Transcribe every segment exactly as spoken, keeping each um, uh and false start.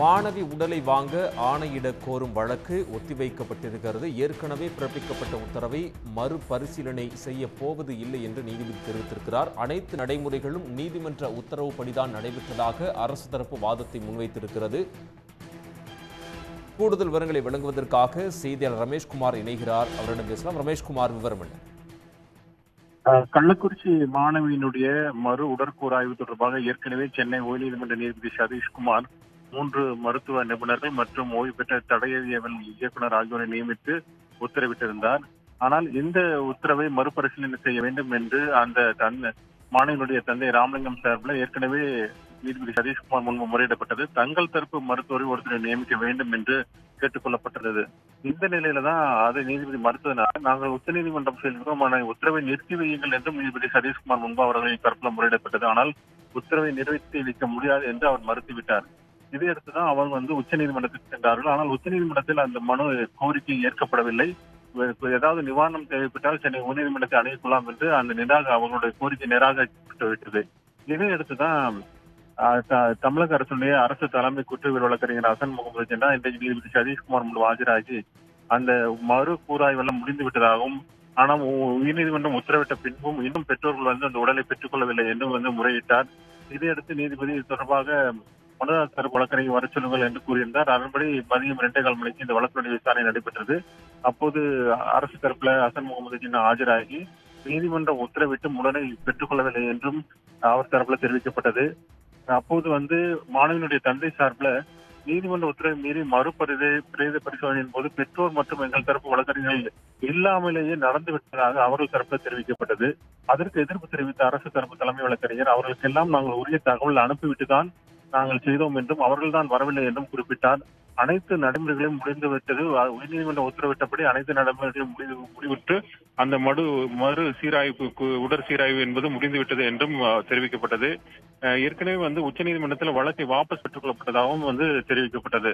மாணவி உடலை வாங்க ஆணையிடக் கோரும் வழக்கு ஒத்திவைக்கப்பட்டிருக்கிறது. ஏற்கனவே பிறப்பிக்கப்பட்ட உத்தரவை மறுபரிசீலனை செய்ய போவது இல்லை என்று நீதிபதி தெரிவித்திருக்கிறார். அனைத்து நடைமுறைகளும் நீதிமன்ற உத்தரவுப்படிதான் நடைபெற்றதாக அரசு தரப்பு வாதத்தை முன்வைத்திருக்கிறது. கூடுதல் விவரங்களை வழங்குவதற்காக செய்தியாளர் ரமேஷ்குமார் இணைகிறார். அவரிடம் பேசலாம். ரமேஷ்குமார், விவரம் என்ன? கள்ளக்குறிச்சி மாணவியினுடைய மறு உடற்கூறாய்வு தொடர்பாக ஏற்கனவே சென்னை உயர்நீதிமன்ற நீதிபதி சதீஷ்குமார் மூன்று மருத்துவ நிபுணர்கள் மற்றும் ஓய்வு பெற்ற தடயவியல் இயக்குநர் ஆகியோரை நியமித்து உத்தரவிட்டிருந்தார். ஆனால் இந்த உத்தரவை மறுபரிசீலனை செய்ய வேண்டும் என்று அந்த தன் மாணவியினுடைய தந்தை ராமலிங்கம் சார்பில் ஏற்கனவே நீதிபதி சதீஷ்குமார் முன்பு முறையிடப்பட்டது. தங்கள் தரப்பு மருத்துவரை ஒருத்தரை நியமிக்க வேண்டும் என்று கேட்டுக்கொள்ளப்பட்டிருந்தது. இந்த நிலையில தான் அதை நீதிபதி மறுத்ததனால நாங்கள் உச்சநீதிமன்றம் செல்கிறோம், ஆனால் உத்தரவை நிறுத்தி வையுங்கள் என்றும் நீதிபதி சதீஷ்குமார் முன்பு அவர்களின் தரப்புல முறையிடப்பட்டது. ஆனால் உத்தரவை நிறைவேற்றி வைக்க முடியாது என்று அவர் மறுத்துவிட்டார். இதையடுத்துதான் அவர் வந்து உச்சநீதிமன்றத்துக்கு சென்றார்கள். ஆனால் உச்சநீதிமன்றத்தில் அந்த மனு கோரிக்கை ஏற்கப்படவில்லை. ஏதாவது நிவாரணம் தேவைப்பட்டால் சென்னை உயர்நீதிமன்றத்தை அணுகிக்கொள்ளலாம் என்று அந்த நிராக அவங்களுடைய கோரிக்கை நிராகரிக்கப்பட்டுவிட்டது. இதையடுத்துதான் தமிழக அரசுடைய அரசு தலைமை குற்றவியல் வழக்கறிஞர் ஹசன் முகமது ஜின்னா இன்றைக்கு நீதிபதி சதீஷ்குமார் முன்பு ஆஜராகி அந்த மறு கூறாய்வெல்லாம் முடிந்து விட்டதாகவும், ஆனால் உயர்நீதிமன்றம் உத்தரவிட்ட பின்பும் இன்னும் பெற்றோர்கள் வந்து அந்த உடலை பெற்றுக் கொள்ளவில்லை என்றும் வந்து முறையிட்டார். இதையடுத்து நீதிபதி தொடர்பாக மனதார் தரப்பு வழக்கறிஞர் வர சொல்லுங்கள் என்று கூறியிருந்தார். அதன்படி மதியம் இரண்டே கால் மணிக்கு இந்த வழக்கினுடைய விசாரணை நடைபெற்றது. அப்போது அரசு தரப்புல ஹசன் முகமது ஜின்னா ஆஜராகி நீதிமன்றம் உத்தரவிட்டும் உடலை பெற்றுக் கொள்ளவில்லை என்றும் அவர் தரப்புல தெரிவிக்கப்பட்டது. அப்போது வந்து மாணவியினுடைய தந்தை சார்பில் நீதிமன்ற உத்தரவை மீறி மறுபரிசீலனை பிரேத பரிசோதனையின் போது பெற்றோர் மற்றும் எங்கள் தரப்பு வழக்கறிஞர்கள் இல்லாமலேயே நடந்துவிட்டதாக அவர்கள் தரப்பில் தெரிவிக்கப்பட்டது. அதற்கு எதிர்ப்பு தெரிவித்த அரசு தரப்பு தலைமை வழக்கறிஞர் அவர்களுக்கெல்லாம் நாங்கள் உரிய தகவல் அனுப்பிவிட்டு தான் நாங்கள் செய்தோம் என்றும் அவர்கள் தான் வரவில்லை என்றும் குறிப்பிட்டார். அனைத்து நடைமுறைகளையும் முடிந்துவிட்டது. உயர்நீதிமன்றம் உத்தரவிட்டபடி அனைத்து நடைமுறைகளையும் முடிவு முடிவிட்டு அந்த மறு மறு சீராய்வு உடற் சீராய்வு என்பது முடிந்துவிட்டது என்றும் தெரிவிக்கப்பட்டது. ஏற்கனவே வந்து உச்சநீதிமன்றத்தில் வழக்கை வாபஸ் பெற்றுக் கொள்ளப்பட்டதாகவும் வந்து தெரிவிக்கப்பட்டது.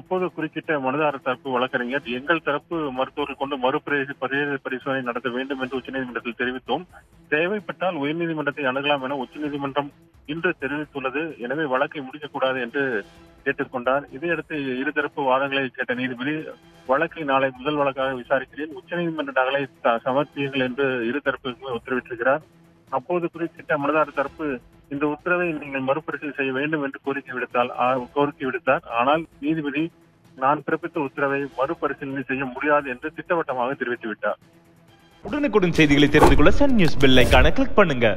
அப்போது குறிப்பிட்ட மனுதாரர் தரப்பு வழக்கறிஞர் எங்கள் தரப்பு மருத்துவர்கள் கொண்டு மறுபரிசீலனை பரிசோதனை நடத்த வேண்டும் என்று உச்சநீதிமன்றத்தில் தெரிவித்தோம். தேவைப்பட்டால் உயர்நீதிமன்றத்தை அணுகலாம் என உச்சநீதிமன்றம் இன்று தெரிவித்துள்ளது. எனவே வழக்கை முடிக்கக்கூடாது என்று கேட்டுக்கொண்டார். இதையடுத்து இருதரப்பு வாதங்களை கேட்ட நீதிபதி வழக்கை நாளை முதல் வழக்காக விசாரிக்கிறேன், உச்சநீதிமன்ற நகலை சமர்ப்பீர்கள் என்று இருதரப்புக்குமே உத்தரவிட்டிருக்கிறார். அப்போது குறிப்பிட்ட மனுதாரர் தரப்பு இந்த உத்தரவை நீங்கள் மறுபரிசீலனை செய்ய வேண்டும் என்று கோரிக்கை விடுத்தால் கோரிக்கை விடுத்தார். ஆனால் நீதிபதி நான் பிறப்பித்த உத்தரவை மறுபரிசீலனை செய்ய முடியாது என்று திட்டவட்டமாக தெரிவித்துவிட்டார். உடனுக்குடன் செய்திகளை தெரிந்து கொள்ள சன் நியூஸ் பெல் ஐகானை கிளிக் பண்ணுங்க.